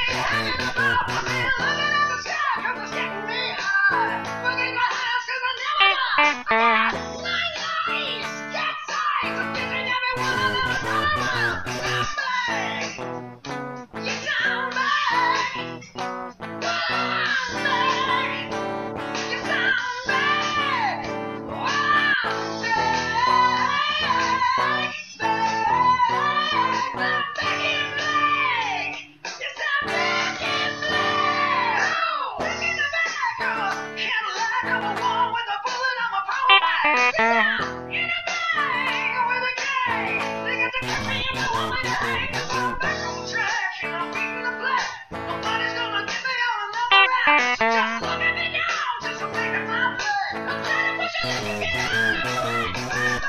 Just look at me now, just a thing of my blood. I'm trying to push it like a